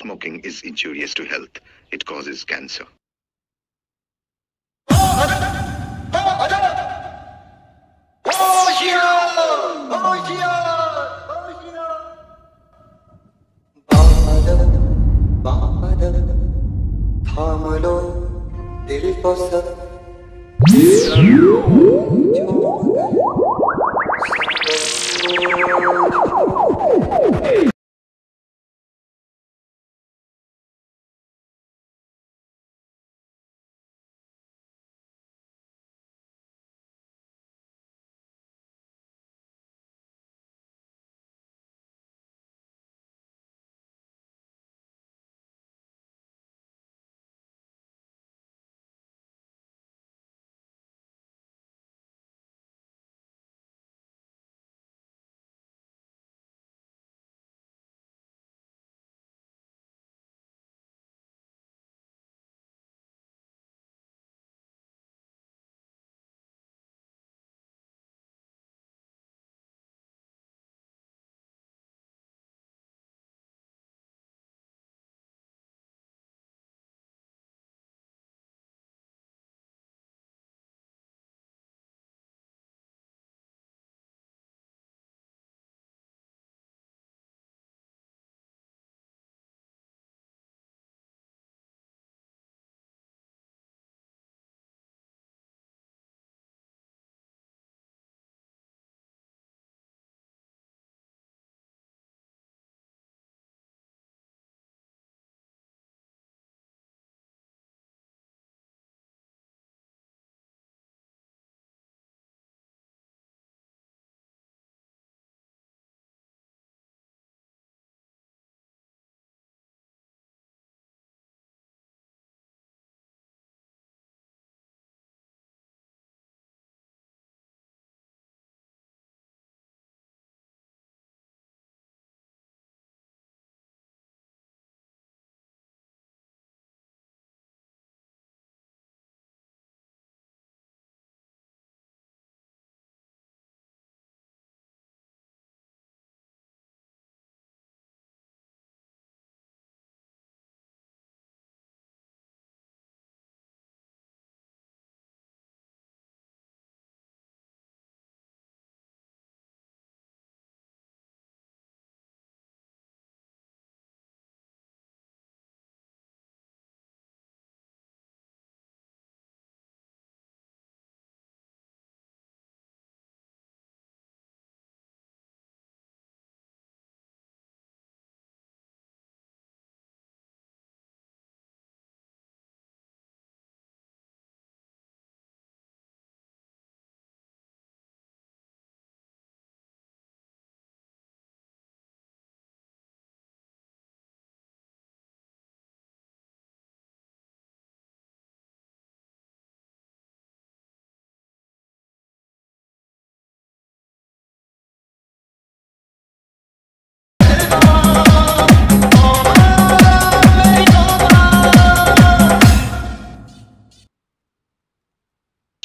Smoking is injurious to health. It causes cancer.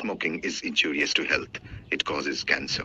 Smoking is injurious to health. It causes cancer.